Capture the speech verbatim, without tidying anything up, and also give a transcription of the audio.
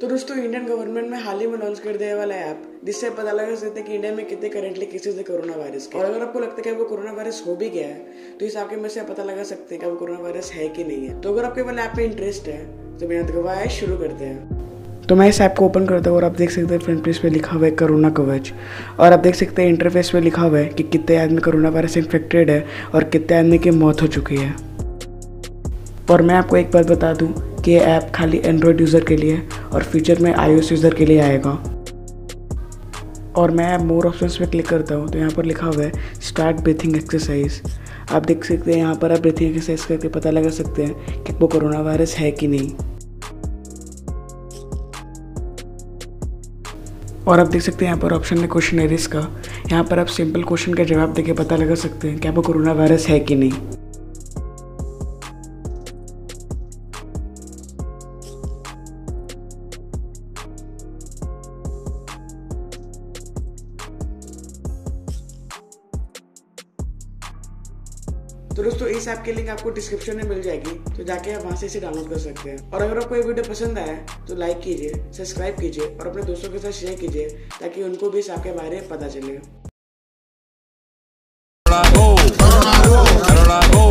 तो दोस्तों Indian government में हाल ही में लॉन्च कर दिया वाला ऐप, जिससे पता लगा सकते हैं कि इंडिया में कितने करेंटली केसेस है कोरोना वायरस के। और अगर आपको लगता है कि वो कोरोना वायरस हो भी गया है तो इस ऐप के में से आप पता लगा सकते हैं कि वो कोरोना वायरस है कि नहीं है। तो अगर आपके वाला ऐप में इंटरेस्ट है तो बिना गवाए शुरू करते हैं। तो मैं इस ऐप को ओपन करता हूँ और आप देख सकते हैं फ्रंट पेज पे लिखा हुआ है कोरोना कवच, और आप देख सकते हैं इंटरफेस पे लिखा हुआ है कि कितने आदमी कोरोना वायरस इन्फेक्टेड है और कितने आदमी की मौत हो चुकी है। और मैं आपको एक बात बता दूँ कि ये ऐप खाली एंड्रॉयड यूज़र के लिए और फ्यूचर में आईओएस यूज़र के लिए आएगा। और मैं मोर ऑप्शंस पे क्लिक करता हूँ तो यहाँ पर लिखा हुआ है स्टार्ट ब्रीथिंग एक्सरसाइज। आप देख सकते हैं यहाँ पर आप ब्रीथिंग एक्सरसाइज करके पता लगा सकते हैं कि वो कोरोना वायरस है कि नहीं। और आप देख सकते हैं यहाँ पर ऑप्शन है क्वेश्चनरीज का, यहाँ पर आप सिंपल क्वेश्चन का जवाब देके पता लगा सकते हैं कि आपको कोरोना वायरस है कि नहीं। तो दोस्तों इस ऐप की लिंक आपको डिस्क्रिप्शन में मिल जाएगी, तो जाके आप वहाँ से इसे डाउनलोड कर सकते हैं। और अगर आपको ये वीडियो पसंद आया तो लाइक कीजिए, सब्सक्राइब कीजिए और अपने दोस्तों के साथ शेयर कीजिए ताकि उनको भी इस ऐप के बारे में पता चले।